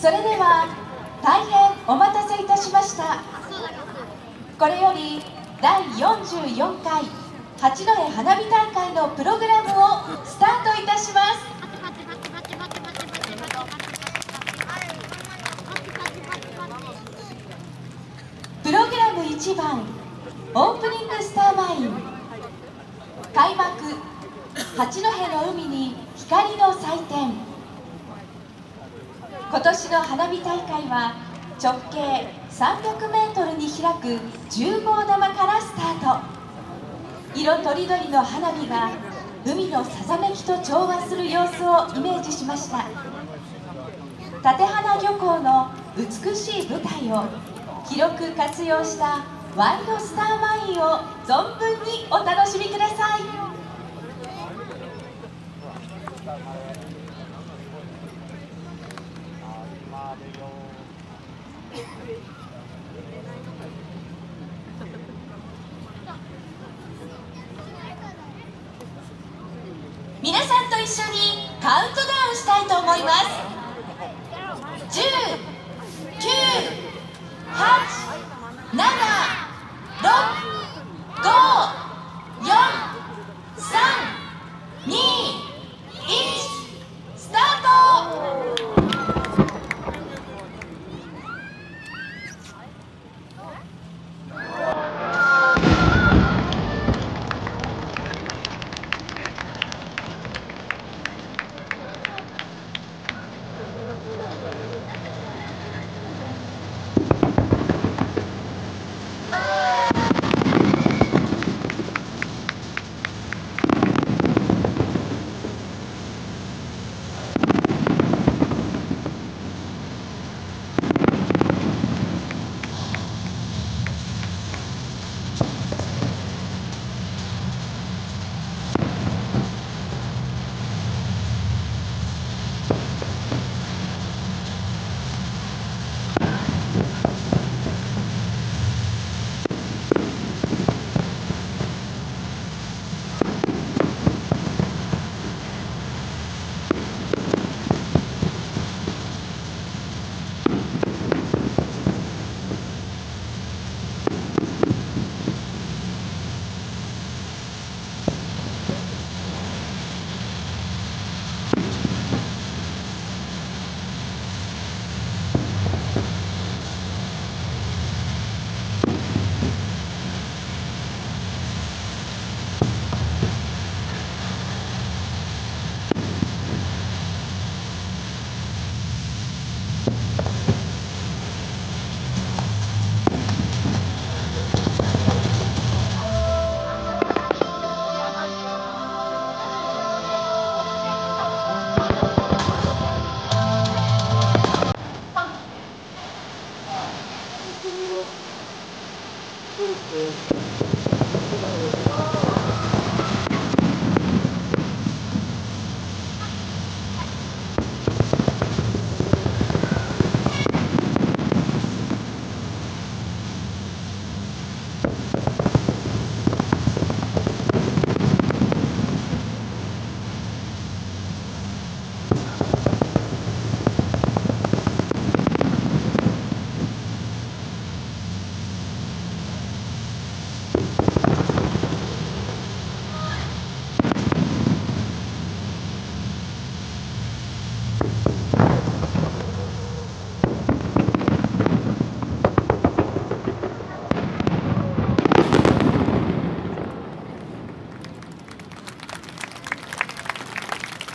それでは大変お待たせいたしました。これより第44回八戸花火大会のプログラムをスタートいたします。プログラム1番オープニングスターマイン、開幕八戸の海に光の祭典。今年の花火大会は直径300メートルに開く10号玉からスタート。色とりどりの花火が海のさざめきと調和する様子をイメージしました。館花漁港の美しい舞台を広く活用したワイドスターマインを存分にお楽しみください。皆さんと一緒にカウントダウンしたいと思います。10、9、8、7、6、5、4、3、2、1、スタート。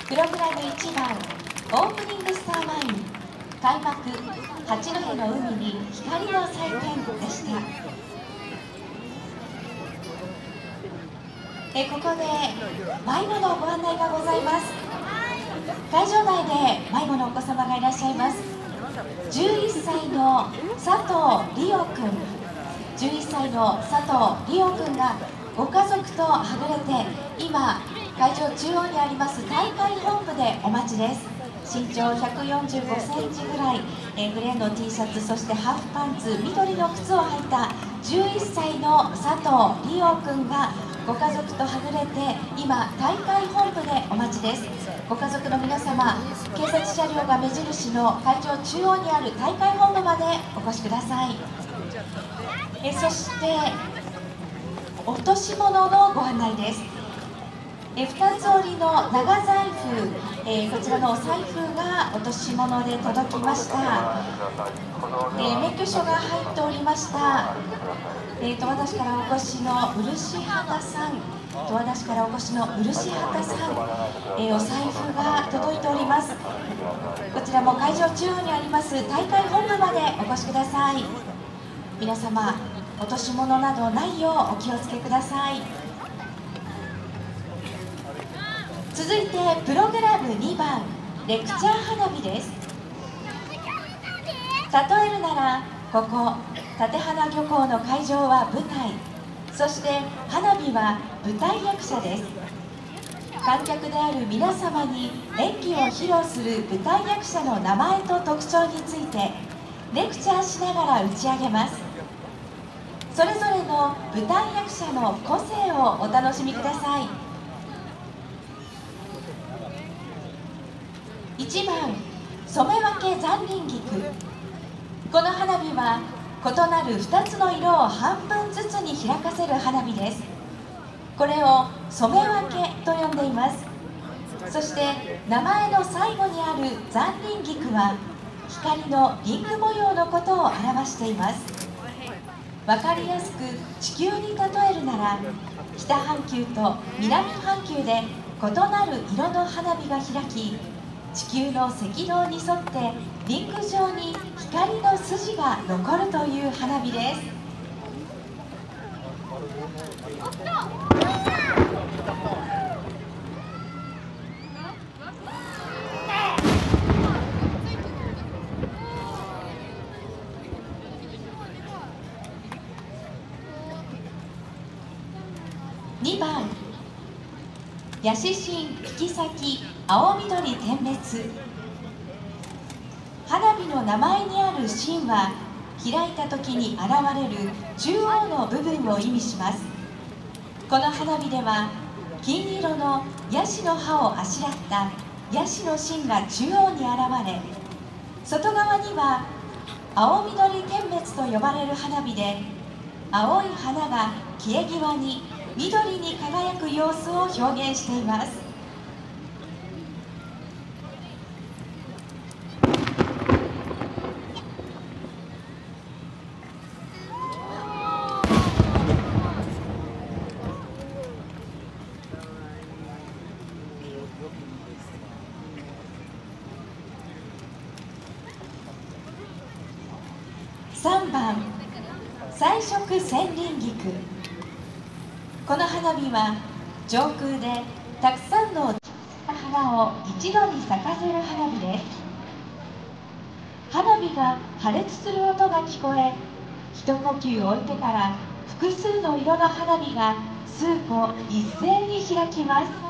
プログラム1番オープニングスターマイン、開幕八戸の海に光の祭典でした。ここで迷子のご案内がございます。会場内で迷子のお子様がいらっしゃいます。11歳の佐藤理央くん、11歳の佐藤理央くんがご家族とはぐれて、今会場中央にあります大会本部でお待ちです。身長145センチぐらい、グレーの T シャツ、そしてハーフパンツ、緑の靴を履いた11歳の佐藤理央君がご家族とはぐれて今大会本部でお待ちです。ご家族の皆様、警察車両が目印の会場中央にある大会本部までお越しください。そして落とし物のご案内です。2つ折りの長財布、こちらのお財布が落とし物で届きました。免許証が入っておりました。十和田市からお越しの漆畑さん、十和田市からお越しの漆畑さん、お財布が届いております。こちらも会場中央にあります大会本部までお越しください。皆様、落とし物などないようお気をつけください。続いてプログラム2番、レクチャー花火です。例えるなら、ここ館花漁港の会場は舞台、そして花火は舞台役者です。観客である皆様に演技を披露する舞台役者の名前と特徴についてレクチャーしながら打ち上げます。それぞれの舞台役者の個性をお楽しみください。1番、染め分け残輪菊。この花火は異なる2つの色を半分ずつに開かせる花火です。これを染め分けと呼んでいます。そして名前の最後にある残輪菊は光のリング模様のことを表しています。分かりやすく地球に例えるなら、北半球と南半球で異なる色の花火が開き、地球の赤道に沿ってリング上に光の筋が残るという花火です。2番、ヤシシン引き裂き青緑点滅。花火の名前にある芯は開いた時に現れる中央の部分を意味します。この花火では金色のヤシの葉をあしらったヤシの芯が中央に現れ、外側には青緑点滅と呼ばれる花火で、青い花が消え際に緑に輝く様子を表現しています。3番、彩色千輪菊。この花火は上空でたくさんの小さな花を一度に咲かせる花火です。花火が破裂する音が聞こえ、一呼吸置いてから複数の色の花火が数個一斉に開きます。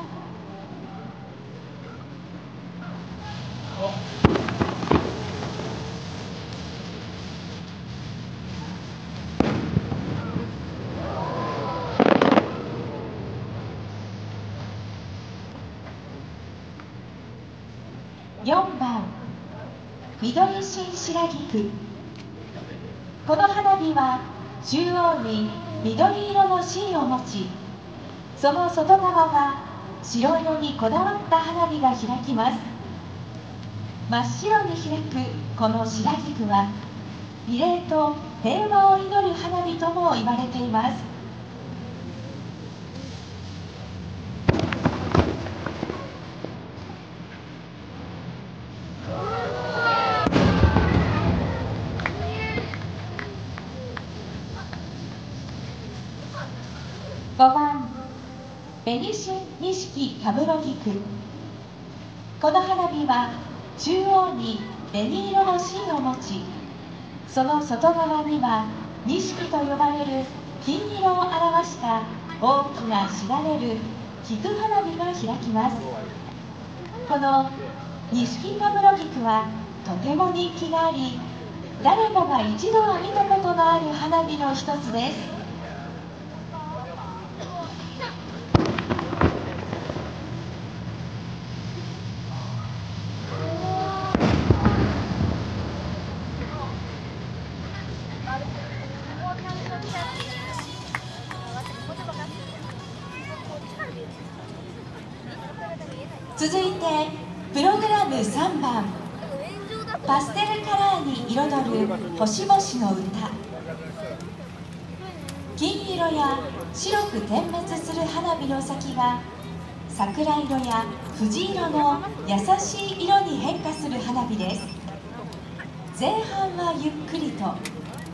4番、緑芯白菊。この花火は中央に緑色の芯を持ち、その外側は白色にこだわった花火が開きます。真っ白に開くこの白菊は美麗と平和を祈る花火とも言われています。5番、紅芯錦かぶろ菊。この花火は中央に紅色の芯を持ち、その外側には錦と呼ばれる金色を表した大きなしだれる菊花火が開きます。この錦かぶろ菊はとても人気があり、誰もが一度は見たことのある花火の一つです。続いてプログラム3番パステルカラーに彩る星々の歌。金色や白く点滅する花火の先が桜色や藤色の優しい色に変化する花火です。前半はゆっくりと、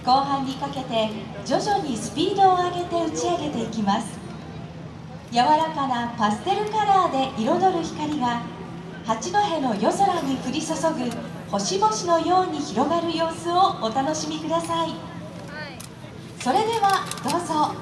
後半にかけて徐々にスピードを上げて打ち上げていきます。柔らかなパステルカラーで彩る光が八戸の夜空に降り注ぐ星々のように広がる様子をお楽しみください。それではどうぞ。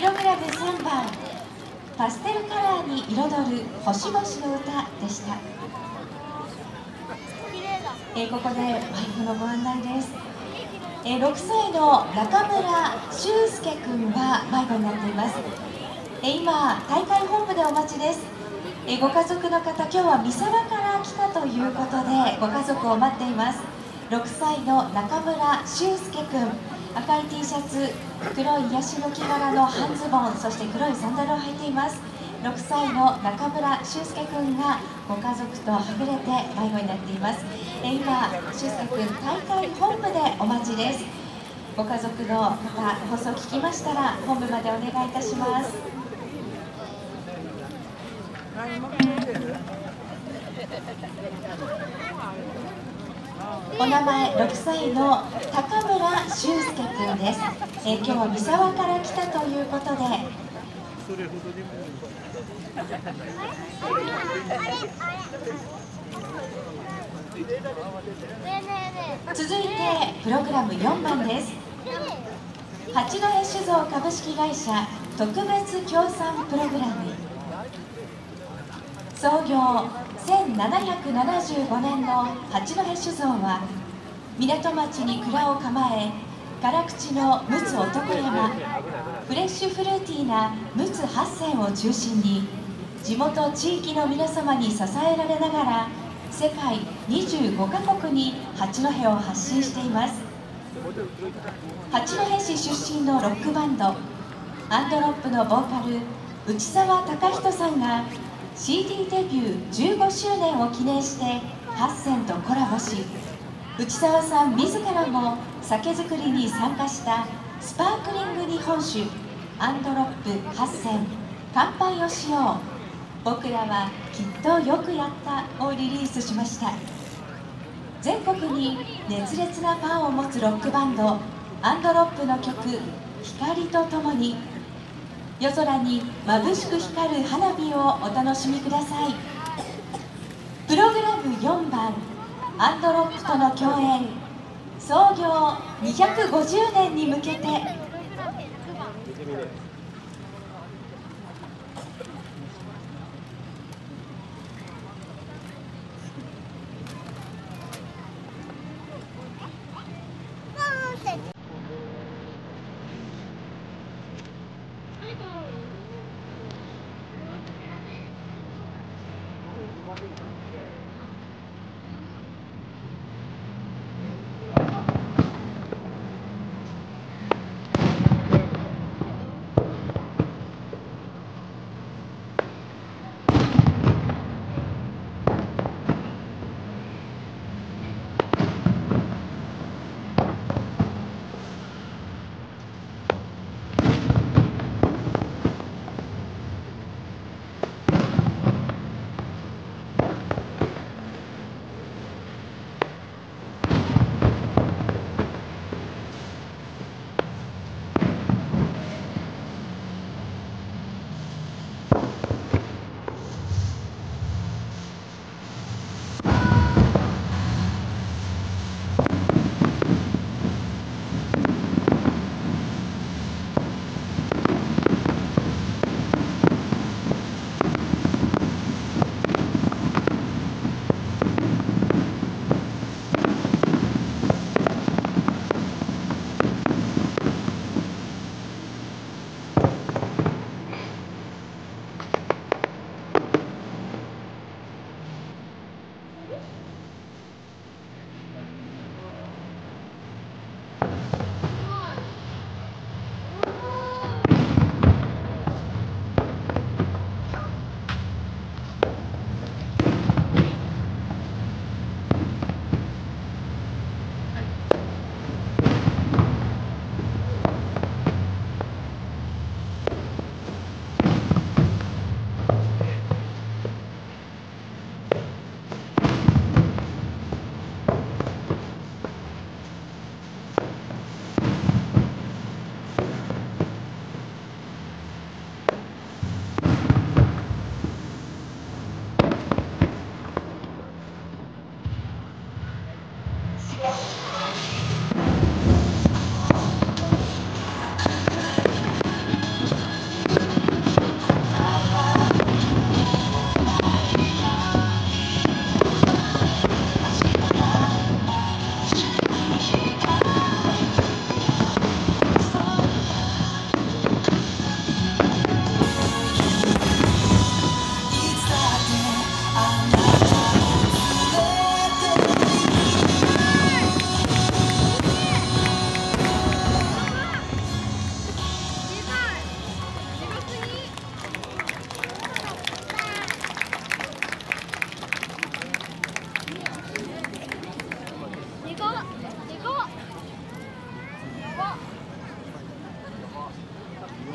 プログラム3番パステルカラーに彩る星々の歌でした。ここでマイクのご案内です。6歳の中村修介君が迷子になっています。今大会本部でお待ちです。ご家族の方、今日は三沢から来たということでご家族を待っています。6歳の中村修介君、赤い T シャツ、黒いヤシの木柄の半ズボン、そして黒いサンダルを履いています。6歳の中村修介君がご家族とはぐれて迷子になっています。今、修介君大会本部でお待ちです。ご家族の方、放送聞きましたら本部までお願いいたします。お名前、6歳の高村修介君です。今日は三沢から来たということで、それほどでもない。続いてプログラム4番です。八戸酒造株式会社特別協賛プログラム、創業1775年の八戸酒造は、港町に蔵を構え、辛口の陸奥男山、フレッシュフルーティーな陸奥八選を中心に、地元地域の皆様に支えられながら、世界25カ国に八戸を発信しています。八戸市出身のロックバンド、アンドロップのボーカル、内澤隆人さんが CD デビュー15周年を記念して八選とコラボし、内澤さん自らも酒造りに参加したスパークリング日本酒アンドロップ八選乾杯をしよう、僕らはきっとよくやったをリリースしました。全国に熱烈なファンを持つロックバンドアンドロップの曲「光とともに」、夜空に眩しく光る花火をお楽しみください。プログラム4番、アンドロップとの共演、創業250年に向けて。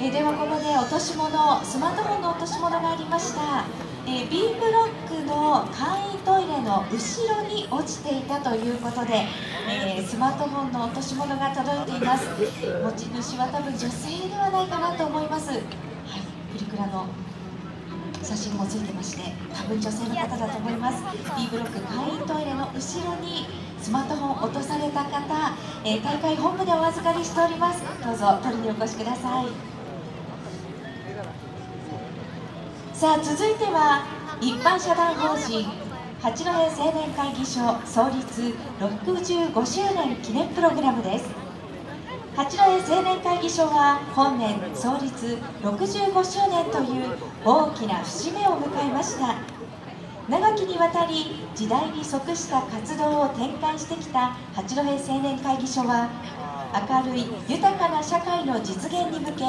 ではここで落とし物、スマートフォンの落とし物がありました。B ブロックの簡易トイレの後ろに落ちていたということで、スマートフォンの落とし物が届いています。持ち主は多分女性ではないかなと思います。はい。プリクラの写真もついてまして、多分女性の方だと思います。 B ブロック会員トイレの後ろにスマートフォンを落とされた方、大会本部でお預かりしております。どうぞ取りにお越しください。さあ、続いては一般社団法人八戸青年会議所創立65周年記念プログラムです。八戸青年会議所は本年創立65周年という大きな節目を迎えました。長きにわたり時代に即した活動を展開してきた八戸青年会議所は、明るい豊かな社会の実現に向け、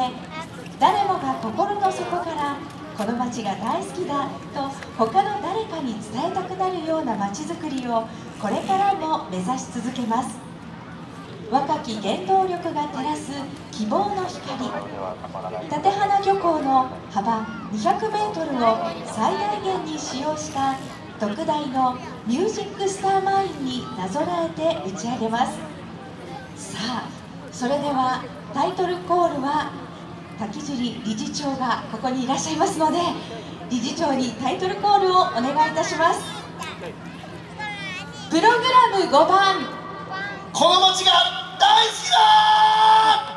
誰もが心の底からこの街が大好きだと他の誰かに伝えたくなるような街づくりをこれからも目指し続けます。若き原動力が照らす希望の光、館花漁港の幅200メートルを最大限に使用した特大のミュージックスターマインになぞらえて打ち上げます。さあ、それではタイトルコールは滝尻理事長がここにいらっしゃいますので、理事長にタイトルコールをお願いいたします。プログラム5番、この街が大好きだー。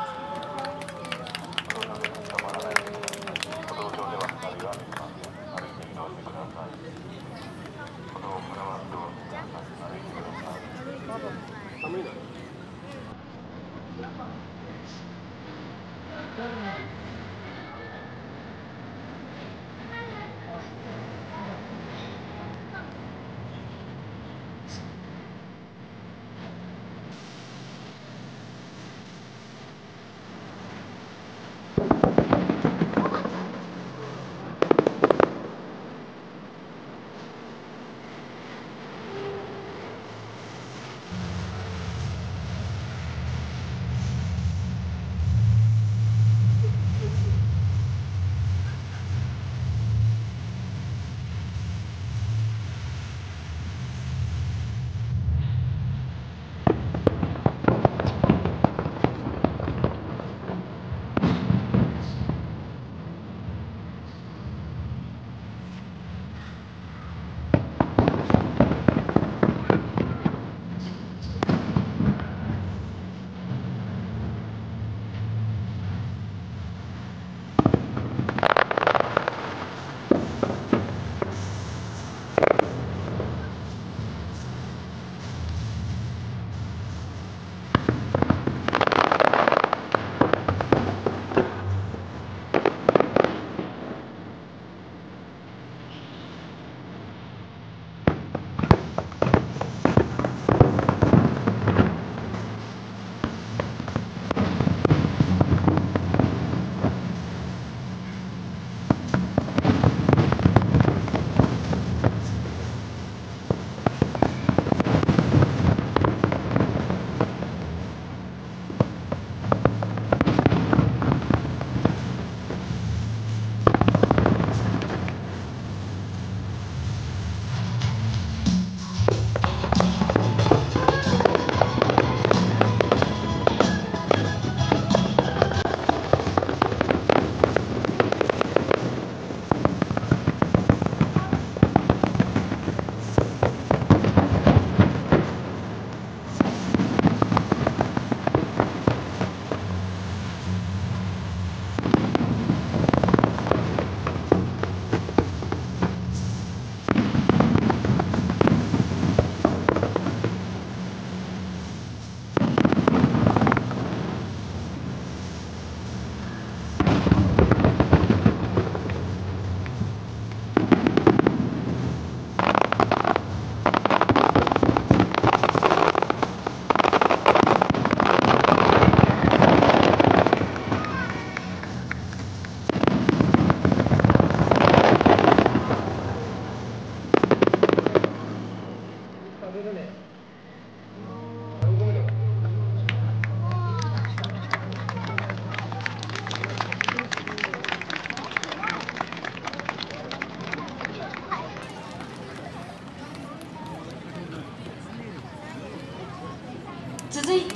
続いて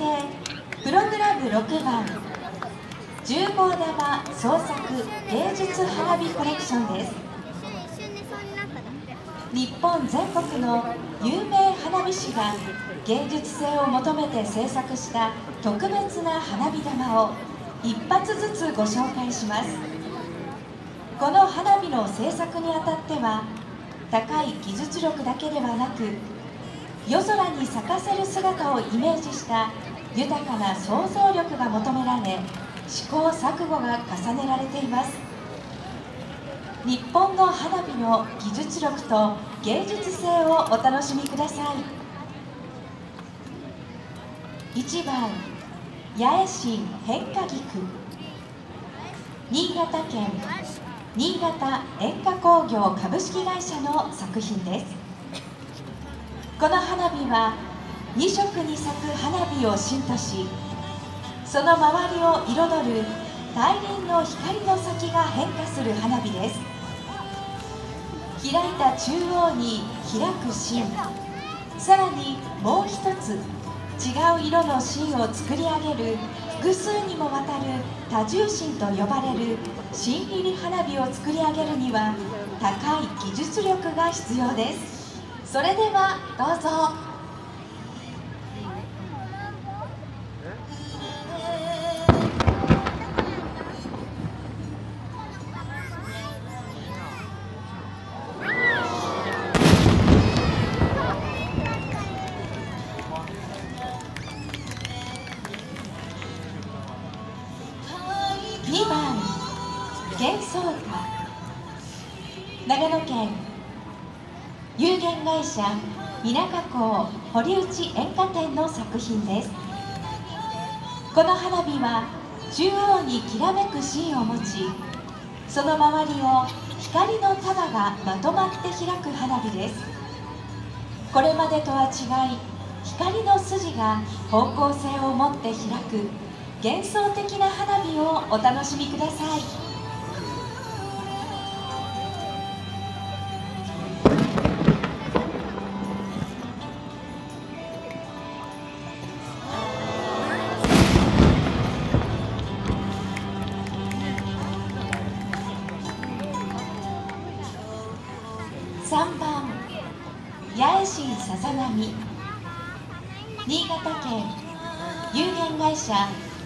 プログラム6番、15玉創作芸術花火コレクションです。日本全国の有名花火師が芸術性を求めて制作した特別な花火玉を一発ずつご紹介します。この花火の制作にあたっては、高い技術力だけではなく、夜空に咲かせる姿をイメージした豊かな想像力が求められ、試行錯誤が重ねられています。日本の花火の技術力と芸術性をお楽しみください。1番、八重市変化菊。新潟県新潟煙火工業株式会社の作品です。この花火は2色に咲く花火を芯とし、その周りを彩る大輪の光の先が変化する花火です。開いた中央に開く芯、さらにもう一つ違う色の芯を作り上げる複数にもわたる多重芯と呼ばれる芯入り花火を作り上げるには高い技術力が必要です。それではどうぞ。長野県有限会社田舎港堀内煙火店の作品です。この花火は中央にきらめく芯を持ち、その周りを光の束がまとまって開く花火です。これまでとは違い、光の筋が方向性を持って開く幻想的な花火をお楽しみください。3番、八重市さざなみ。新潟県有限会社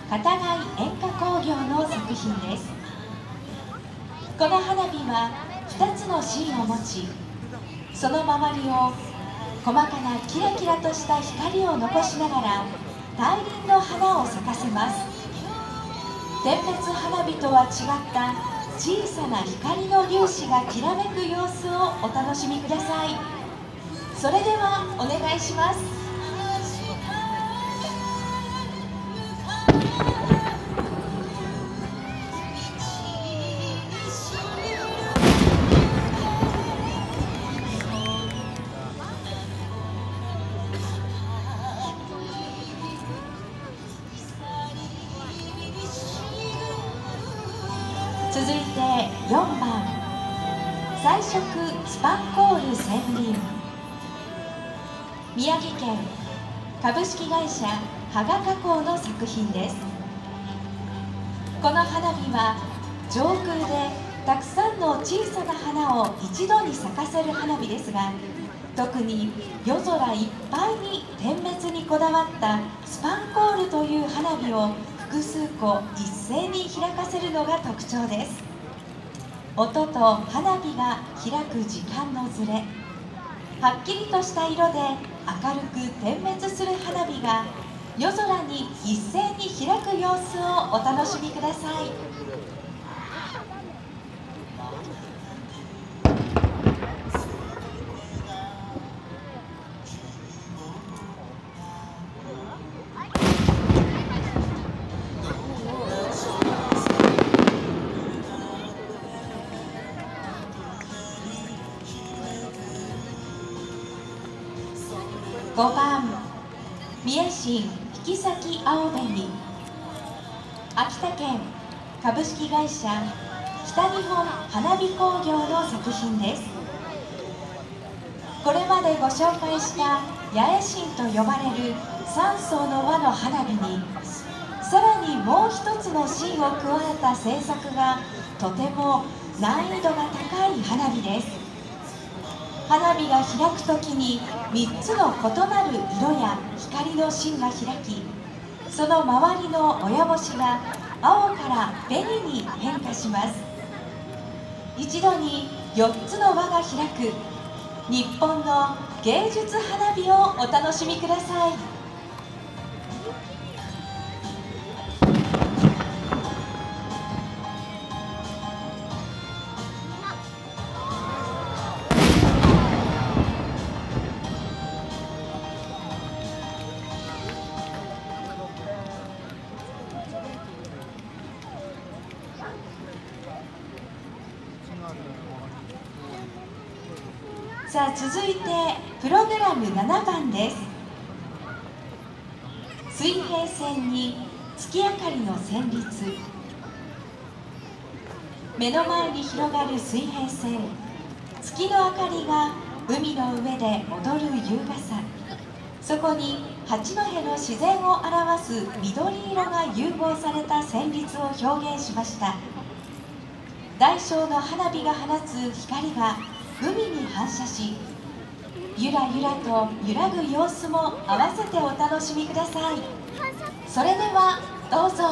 片貝煙火工業の作品です。この花火は2つの芯を持ち、その周りを細かなキラキラとした光を残しながら大輪の花を咲かせます。点滅花火とは違った小さな光の粒子がきらめく様子をお楽しみください。それではお願いします。続いて4番、彩色スパンコール千輪。宮城県株式会社羽賀加工の作品です。この花火は上空でたくさんの小さな花を一度に咲かせる花火ですが、特に夜空いっぱいに点滅にこだわったスパンコールという花火を複数個一斉に開かせるのが特徴です。音と花火が開く時間のずれ、はっきりとした色で明るく点滅する花火が夜空に一斉に開く様子をお楽しみください。5番、三重市引崎青紅。秋田県株式会社北日本花火工業の作品です。これまでご紹介した八重芯と呼ばれる3層の輪の花火に、さらにもう一つのシーンを加えた制作がとても難易度が高い花火です。花火が開くときに3つの異なる色や光の芯が開き、その周りの親星が青から紅に変化します。一度に4つの輪が開く日本の芸術花火をお楽しみください。さあ続いてプログラム7番です。水平線に月明かりの旋律、目の前に広がる水平線、月の明かりが海の上で踊る優雅さ、そこに八戸の自然を表す緑色が融合された旋律を表現しました。大小の花火が放つ光が海に反射し、ゆらゆらと揺らぐ様子も合わせてお楽しみください。それではどうぞ。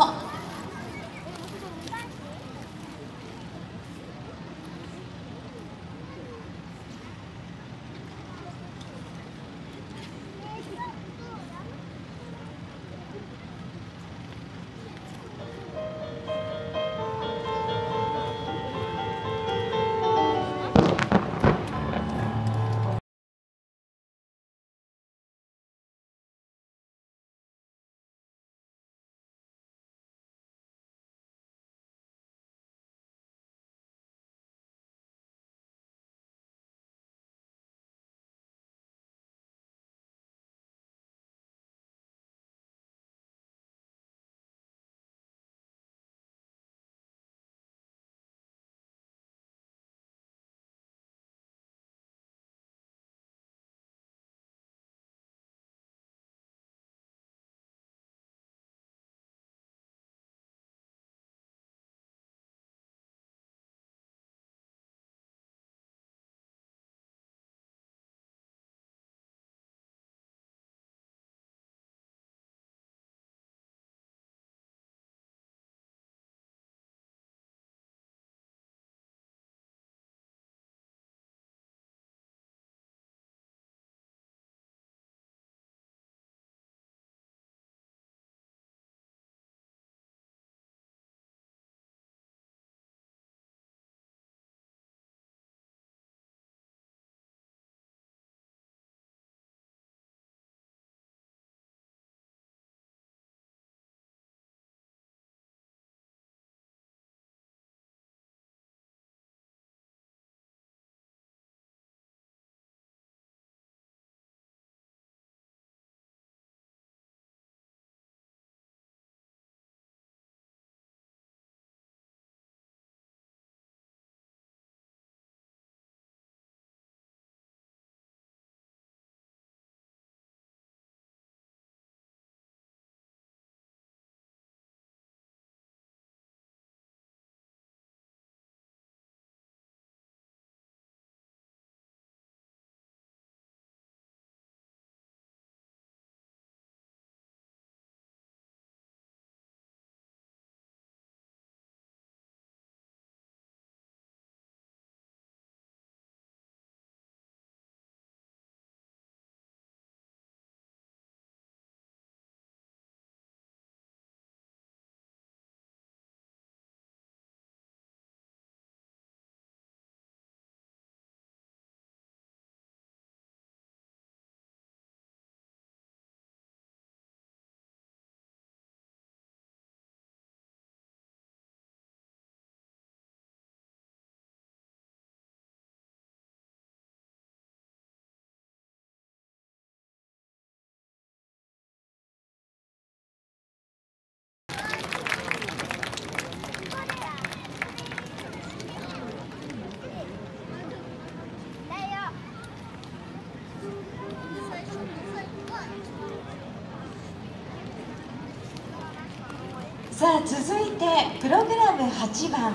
さあ続いてプログラム8番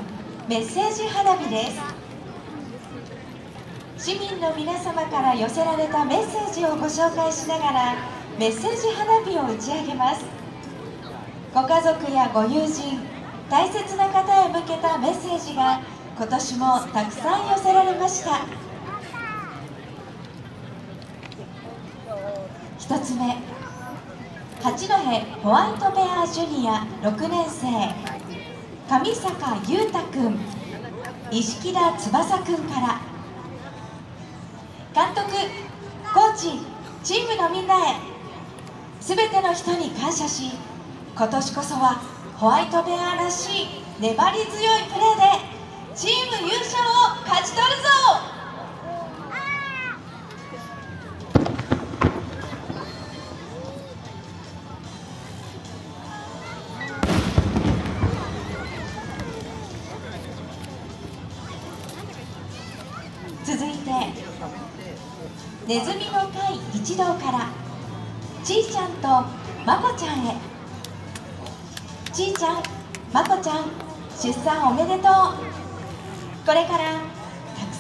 メッセージ花火です。市民の皆様から寄せられたメッセージをご紹介しながらメッセージ花火を打ち上げます。ご家族やご友人、大切な方へ向けたメッセージが今年もたくさん寄せられました。1つ目、八戸ホワイトベアジュニア6年生上坂優太君、石木田翼君から「監督、コーチ、チームのみんなへ、すべての人に感謝し、今年こそはホワイトベアらしい粘り強いプレーでチーム優勝を勝ち取るぞ！」続いてネズミの会一同からちーちゃんとまこちゃんへ。ちーちゃん、まこちゃん、出産おめでとう。これからたく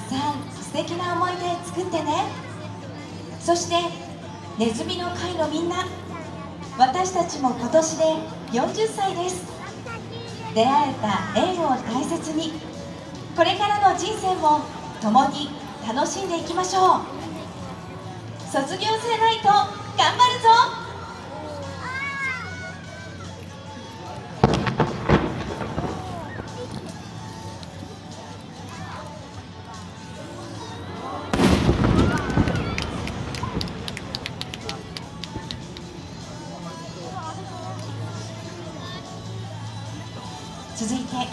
さん素敵な思い出作ってね。そしてねずみの会のみんな、私たちも今年で40歳です。出会えた縁を大切に、これからの人生も共に楽しんでいきましょう。卒業せないと頑張るぞ。続いて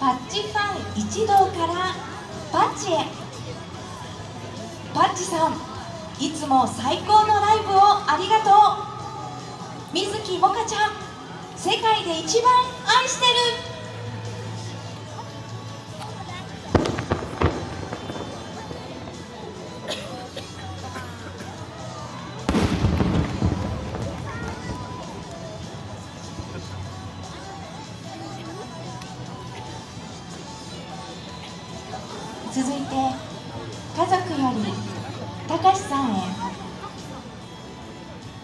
パッチファン一同からパッチへ。パッチさん、いつも最高のライブをありがとう。水木もかちゃん、世界で一番愛してる。続いて家族よりたかしさんへ。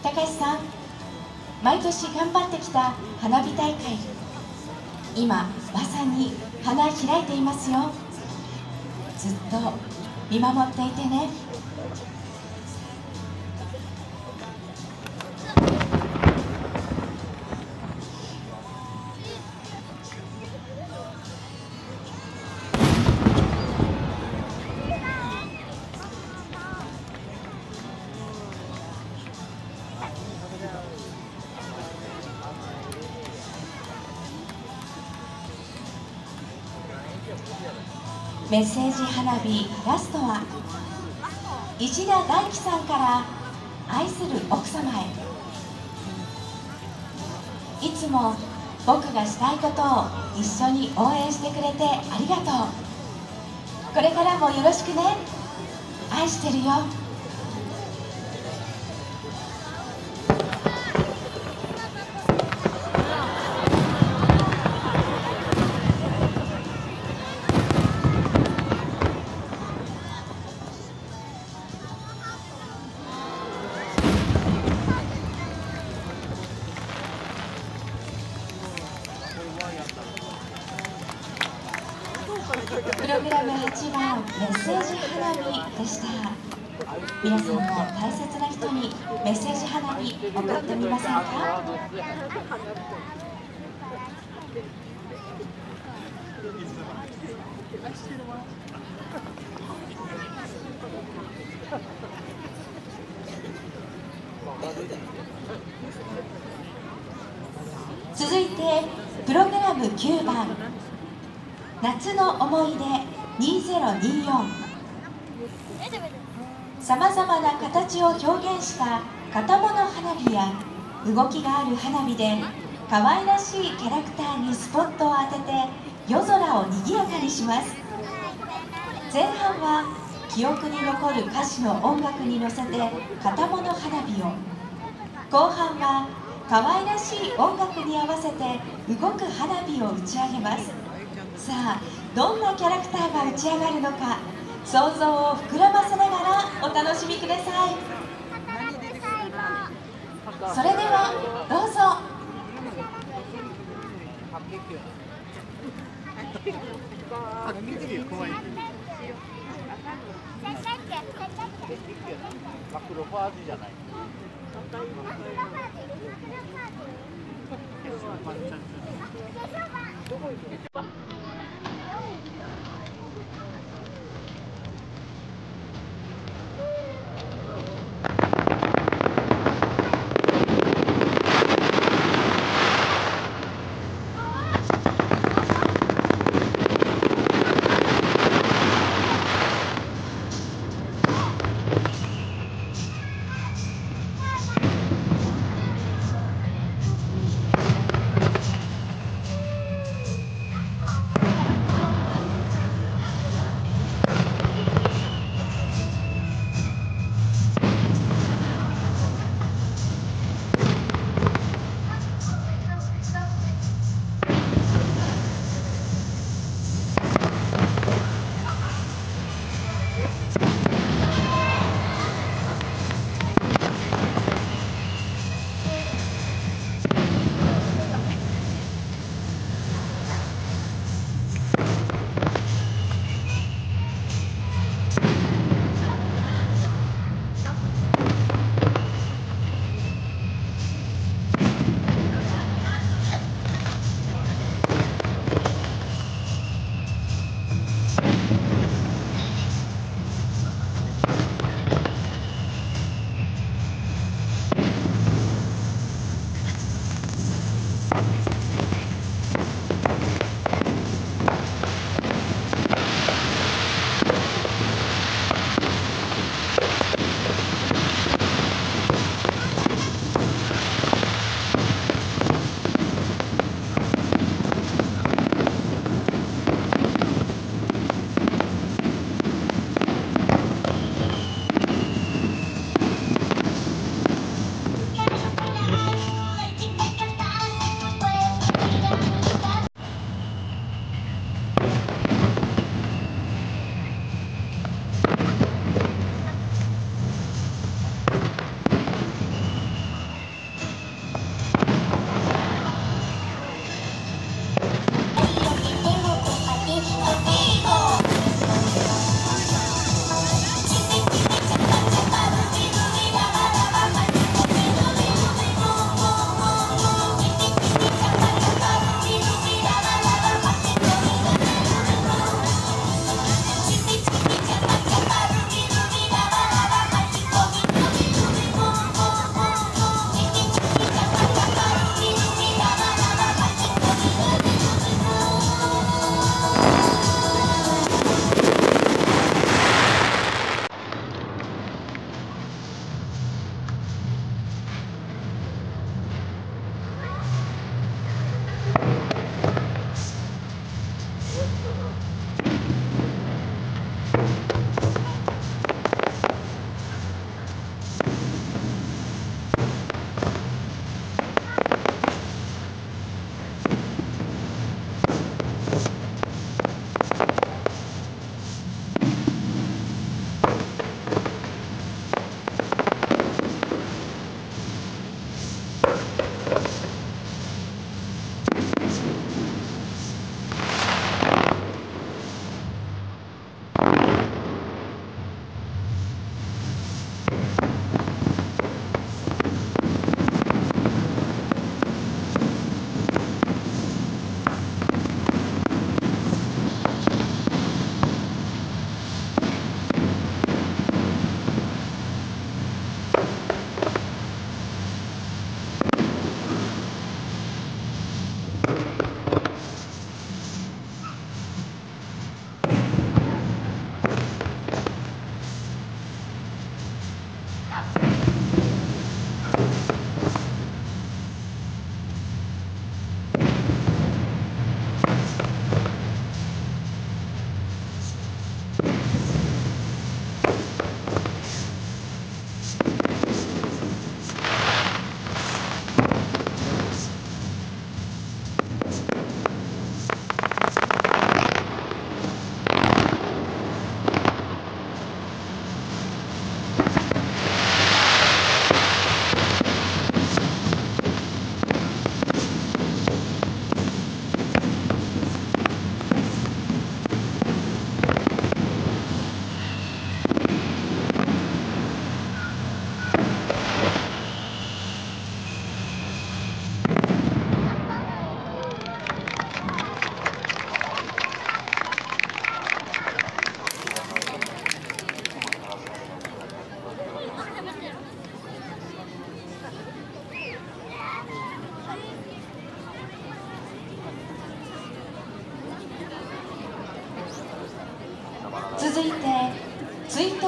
たかしさん、毎年頑張ってきた花火大会、今まさに花開いていますよ。ずっと見守っていてね。メッセージ花火ラストは石田大樹さんから愛する奥様へ。いつも僕がしたいことを一緒に応援してくれてありがとう。これからもよろしくね。愛してるよ。プログラム8番メッセージ花火でした。皆さんも大切な人にメッセージ花火送ってみませんか？続いてプログラム9番夏の思い出2024。さまざまな形を表現した型物花火や動きがある花火で可愛らしいキャラクターにスポットを当てて夜空をにぎやかにします。前半は記憶に残る歌詞の音楽に乗せて型物花火を、後半は可愛らしい音楽に合わせて動く花火を打ち上げます。さあ、どんなキャラクターが打ち上がるのか、想像を膨らませながらお楽しみください。それではどうぞ。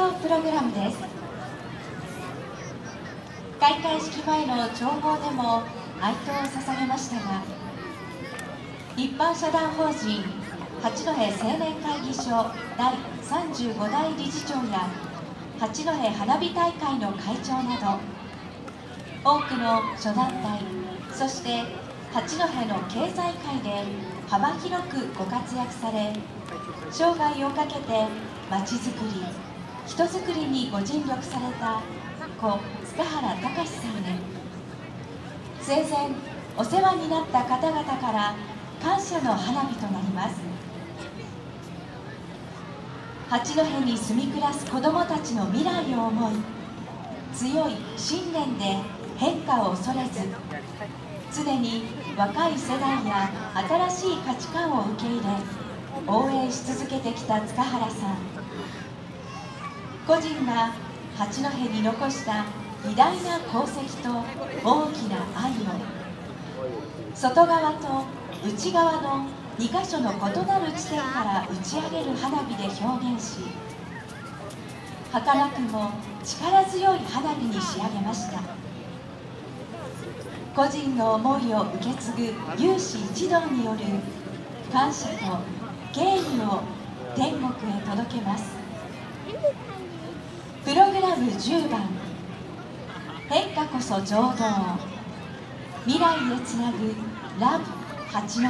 唱プログラムです。開会式前の弔砲でも哀悼を捧げましたが、一般社団法人八戸青年会議所第35代理事長や八戸花火大会の会長など多くの諸団体、そして八戸の経済界で幅広くご活躍され、生涯をかけてまちづくり、人づくりにご尽力された故・塚原崇さんへ生前お世話になった方々から感謝の花火となります。八戸に住み暮らす子どもたちの未来を思い、強い信念で変化を恐れず、常に若い世代や新しい価値観を受け入れ応援し続けてきた塚原さん個人が八戸に残した偉大な功績と大きな愛を、外側と内側の2か所の異なる地点から打ち上げる花火で表現し、儚くも力強い花火に仕上げました。個人の思いを受け継ぐ有志一同による感謝と敬意を天国へ届けます。プログラム10番「変化こそ情動」、未来へつなぐラブ八戸。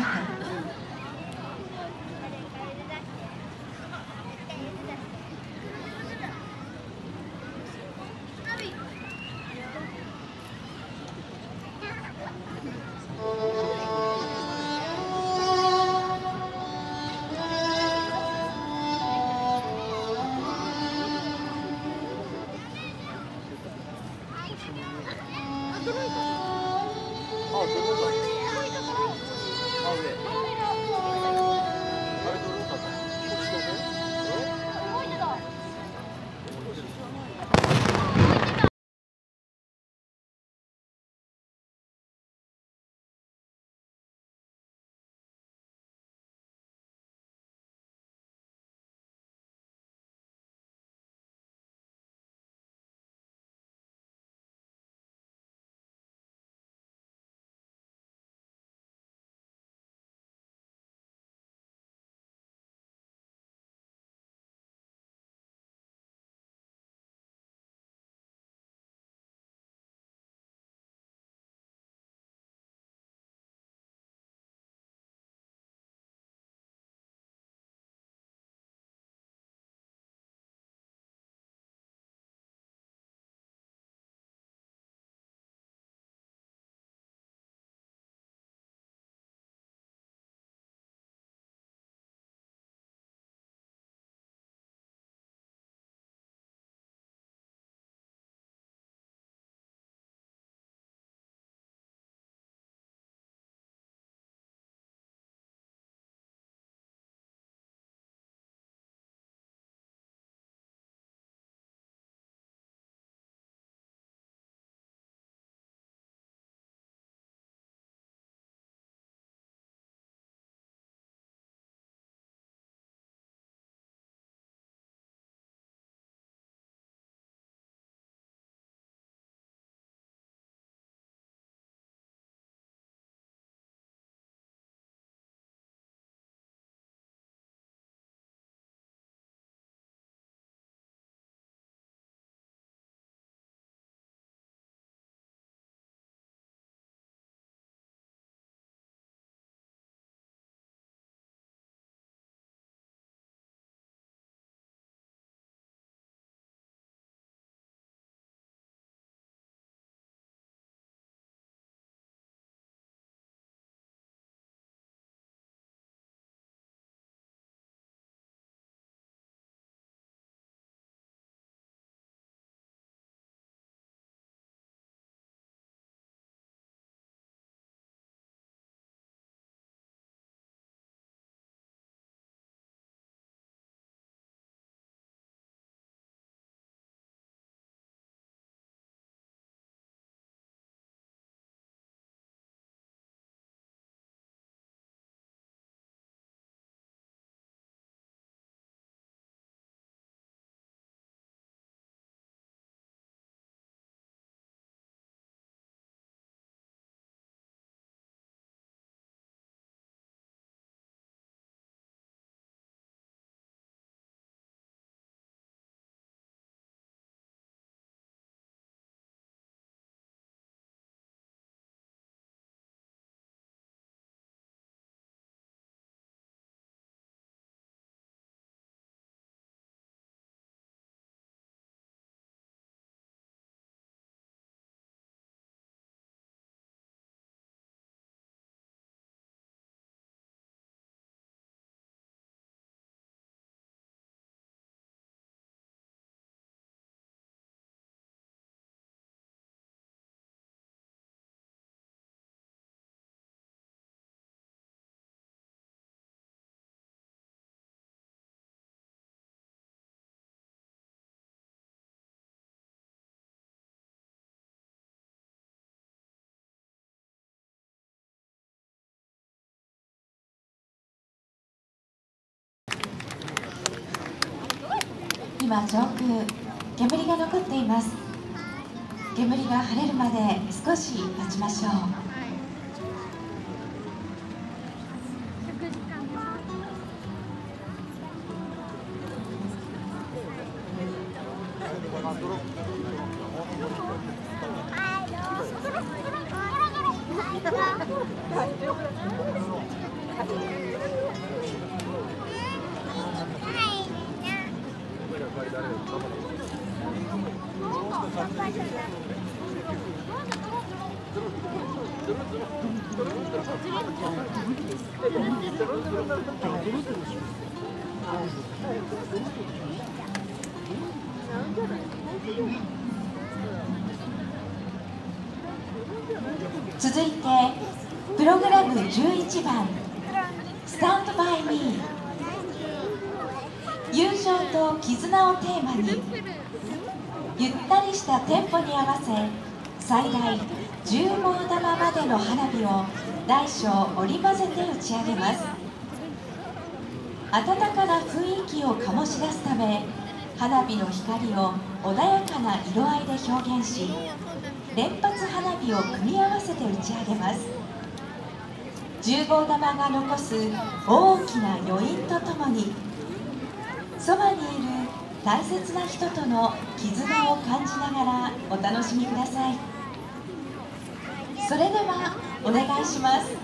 駅は上空、煙が残っています。煙が晴れるまで少し待ちましょう。続いてプログラム11番「Stand by Me」、友情と絆をテーマにゆったりしたテンポに合わせ最大10棒玉までの花火を大小織り交ぜて打ち上げます。暖かな雰囲気を醸し出すため花火の光を穏やかな色合いで表現し、連発花火を組み合わせて打ち上げます。10号玉が残す大きな余韻とともに、そばにいる大切な人との絆を感じながらお楽しみください。それではお願いします。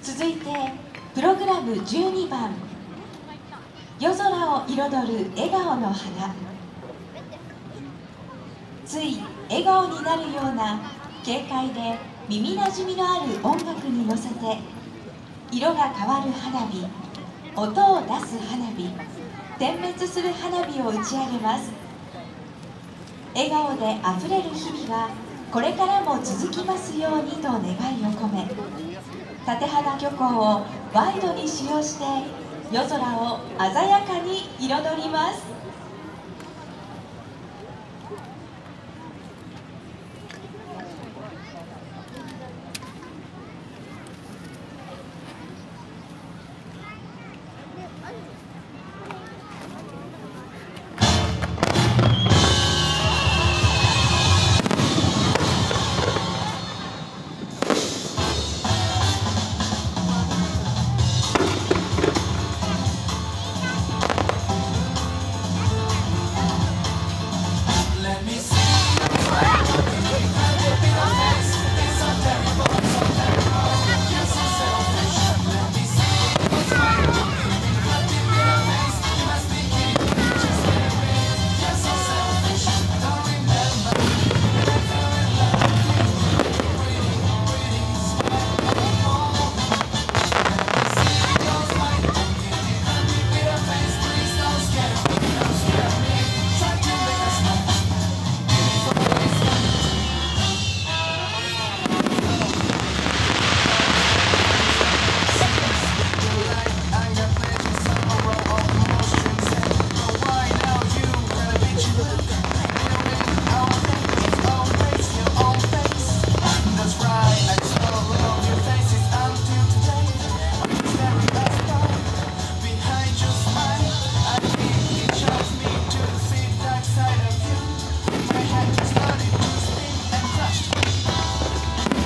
続いてプログラム12番「夜空を彩る笑顔の花」、つい笑顔になるような軽快で耳なじみのある音楽に乗せて色が変わる花火、音を出す花火、点滅する花火を打ち上げます。笑顔であふれる日々がこれからも続きますようにと願いを込め、館花漁港をワイドに使用して夜空を鮮やかに彩ります。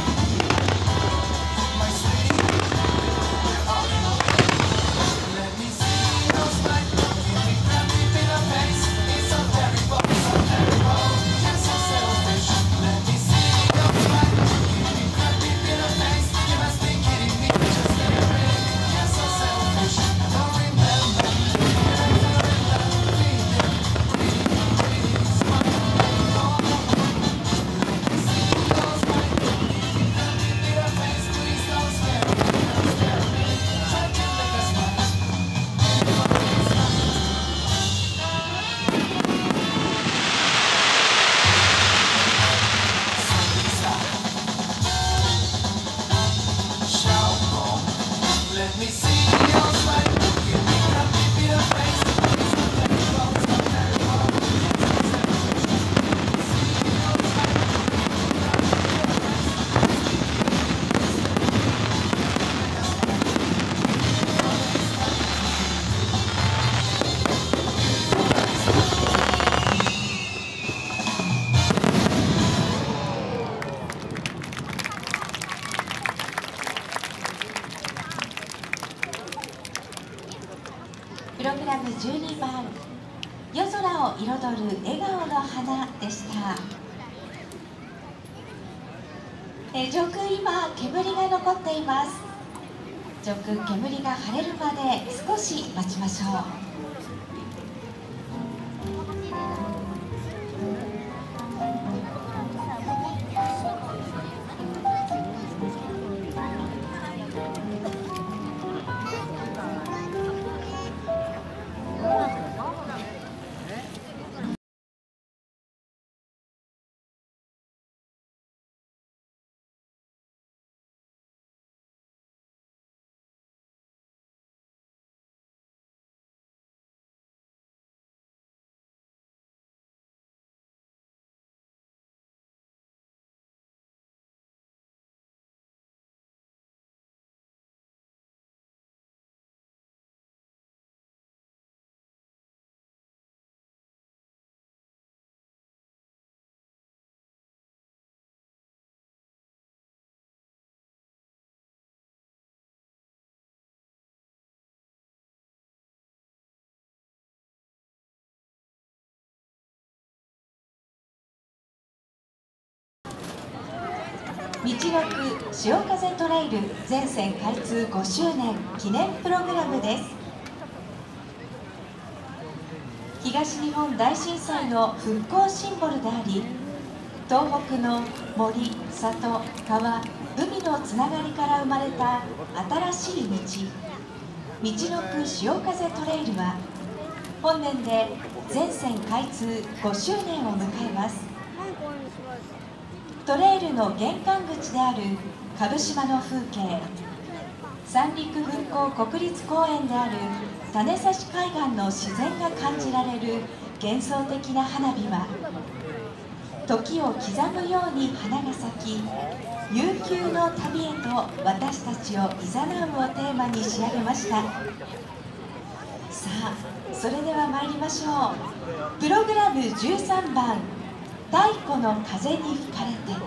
プログラム12番「夜空を彩る笑顔の花」でした。上空今煙が残っています。上空煙が晴れるまで少し待ちましょう。みちろく潮風トレイル全線開通5周年記念プログラムです。東日本大震災の復興シンボルであり、東北の森、里、川、海のつながりから生まれた新しい道、みちろく潮風トレイルは本年で全線開通5周年を迎えます。トレイルの玄関口である蕪島の風景、三陸軍港国立公園である種差海岸の自然が感じられる幻想的な花火は、時を刻むように花が咲き、悠久の旅へと私たちを誘うをテーマに仕上げました。さあ、それでは参りましょう。プログラム13番「太古の風に吹かれて」。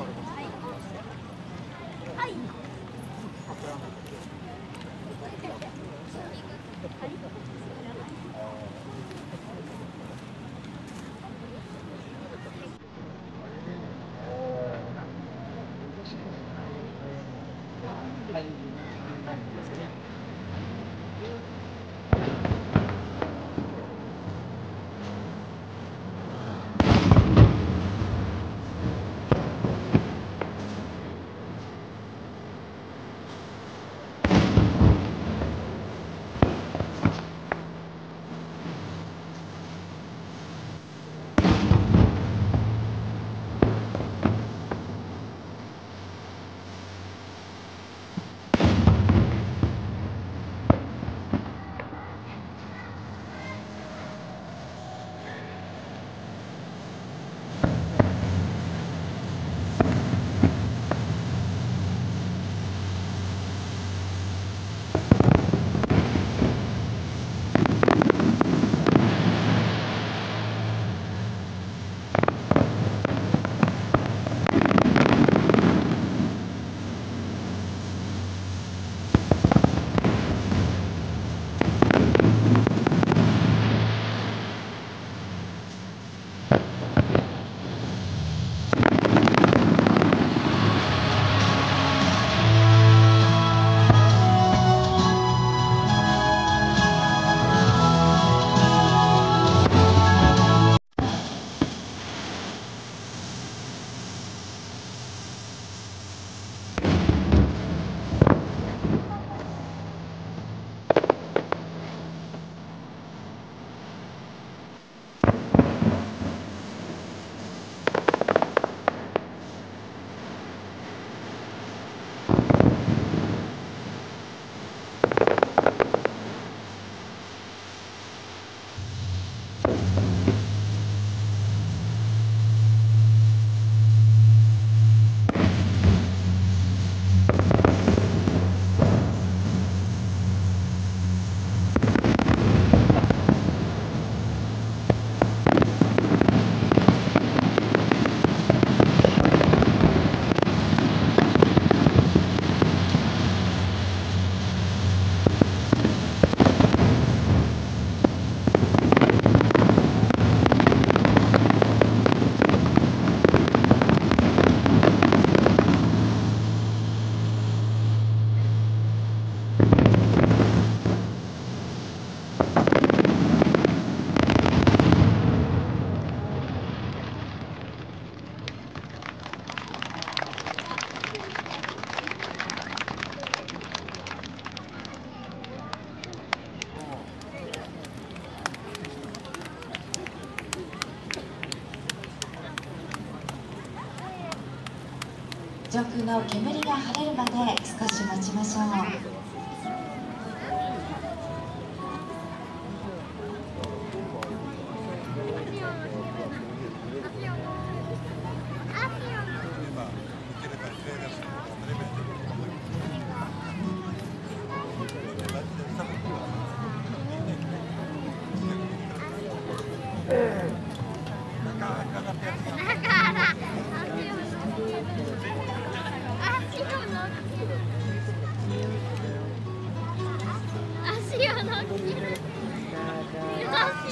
上空の煙が晴れるまで少し待ちましょう。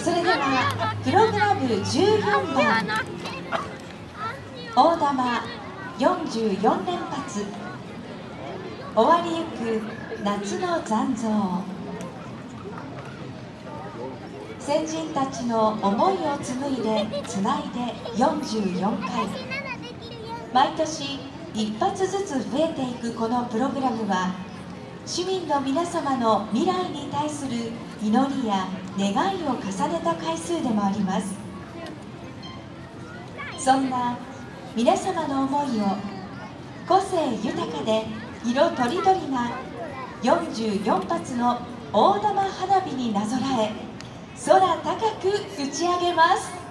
それではプログラム14番「大玉44連発」、終わりゆく夏の残像。先人たちの思いを紡いでつないで44回、毎年一発ずつ増えていくこのプログラムは、市民の皆様の未来に対する祈りや願いを重ねた回数でもあります。そんな皆様の思いを個性豊かで色とりどりな44発の大玉花火になぞらえ、空高く打ち上げます。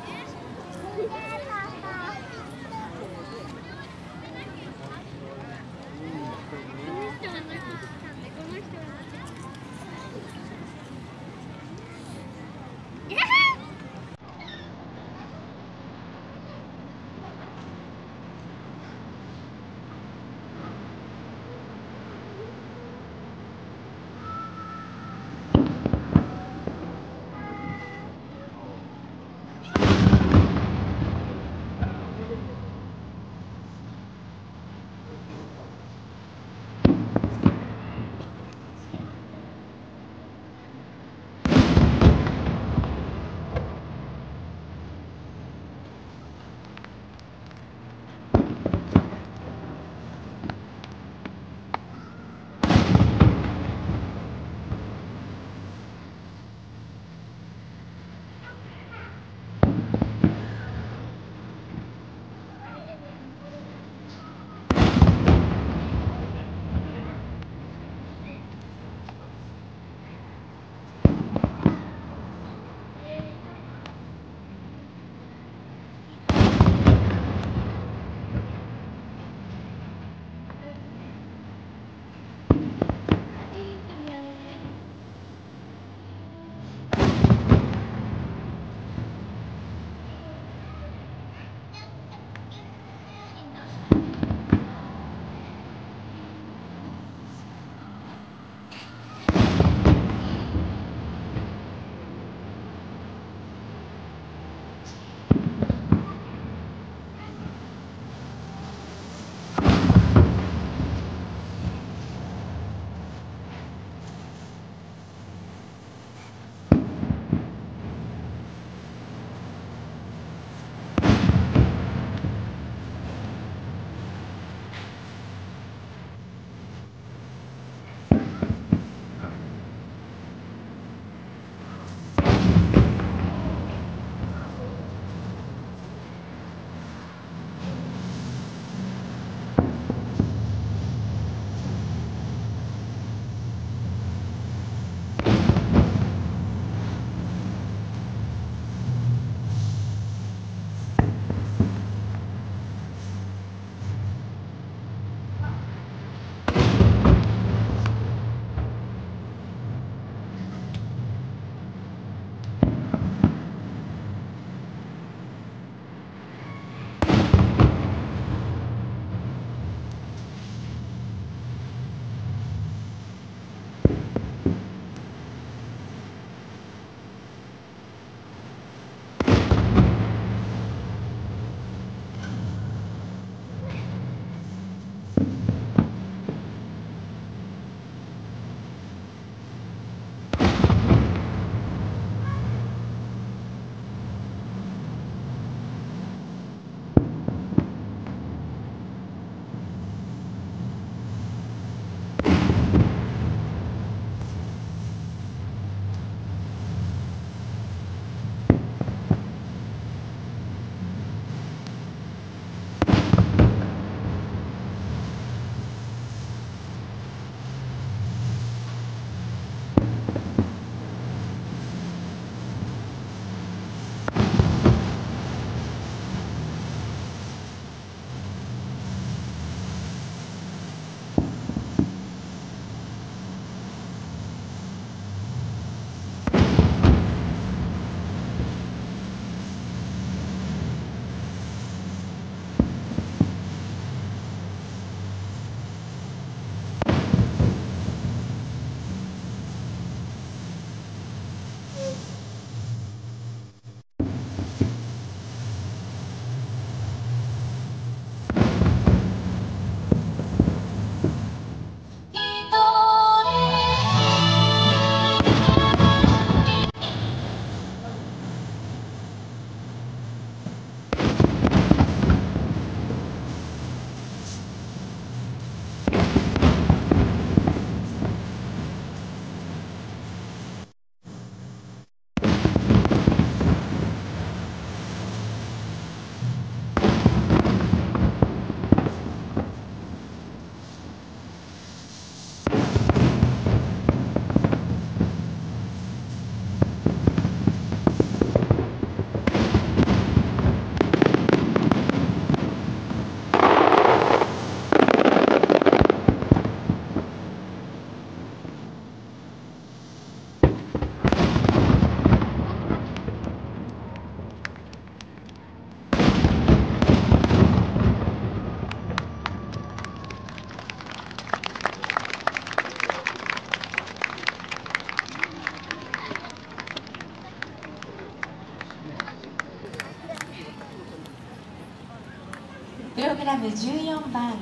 プログラム14番、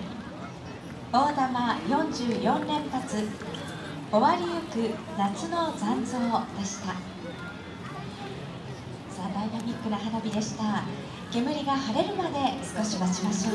大玉44連発、終わりゆく夏の残像でした。さあ、ダイナミックな花火でした。煙が晴れるまで少し待ちましょう。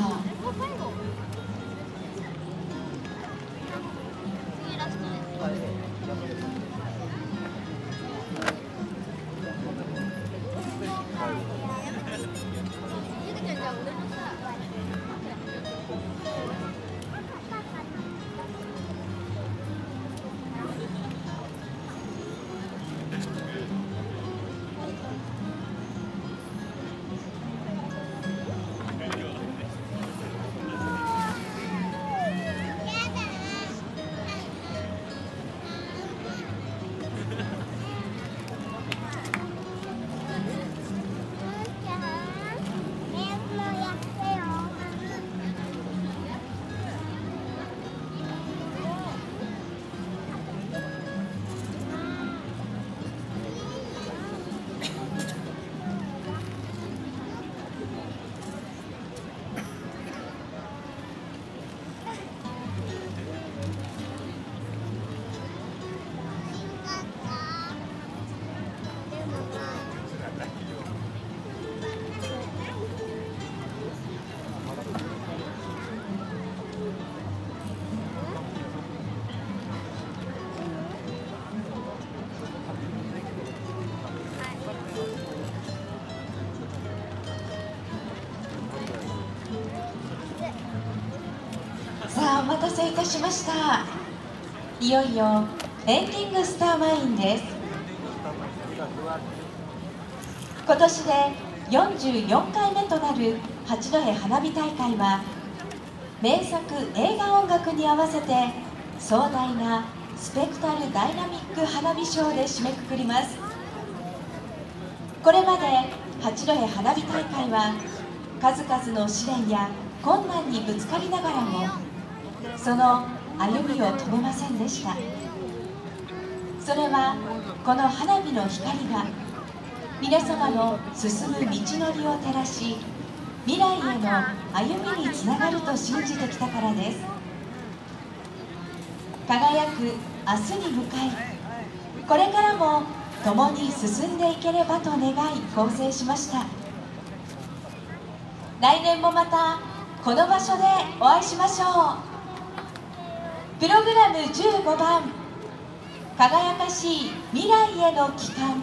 お待たせいたしました。いよいよエンディングスターマインです。今年で44回目となる八戸花火大会は、名作映画音楽に合わせて壮大なスペクタルダイナミック花火ショーで締めくくります。これまで八戸花火大会は数々の試練や困難にぶつかりながらも、その歩みを止めませんでした。それはこの花火の光が皆様の進む道のりを照らし、未来への歩みにつながると信じてきたからです。輝く明日に向かい、これからも共に進んでいければと願い構成しました。来年もまたこの場所でお会いしましょう。プログラム15番、輝かしい未来への帰還。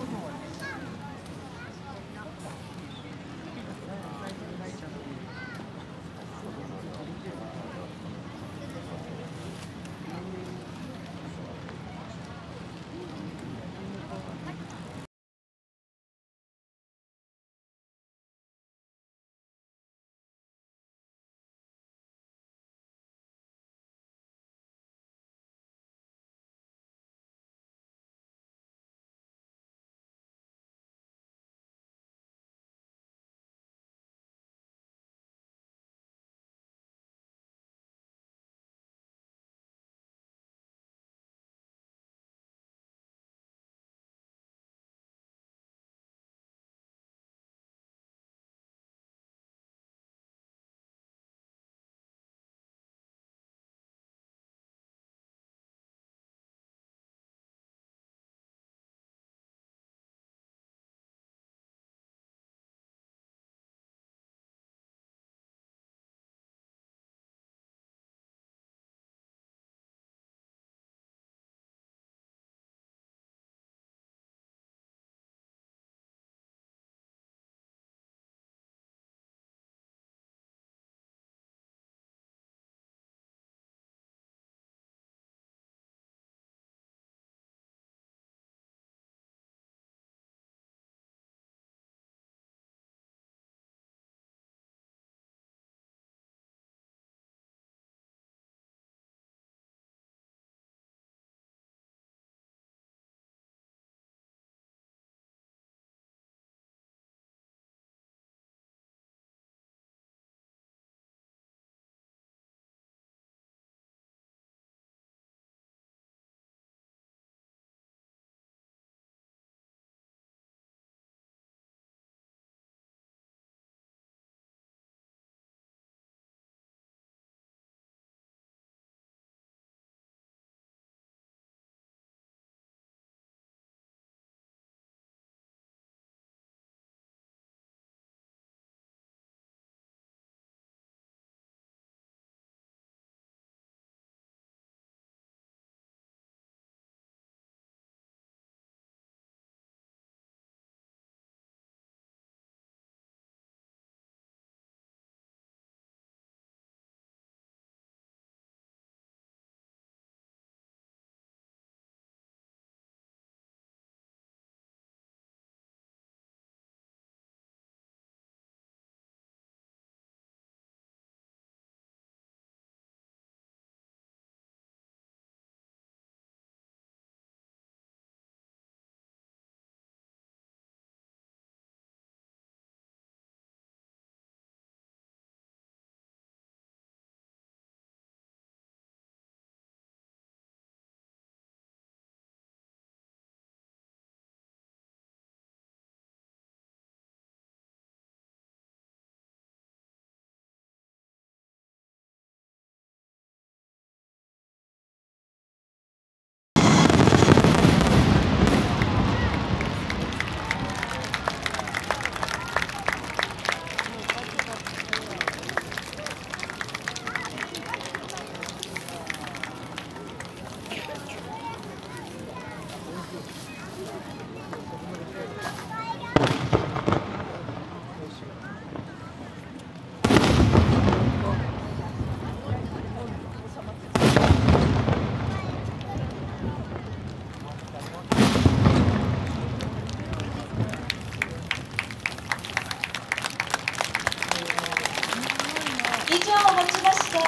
をもちまして、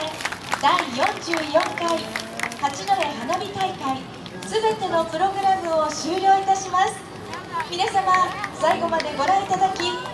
第44回八戸花火大会すべてのプログラムを終了いたします。皆様、最後までご覧いただき